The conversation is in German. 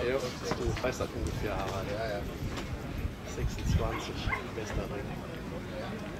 Ja, du weißt das ungefähr, Harald. Ja, ja. 26, bester Ring.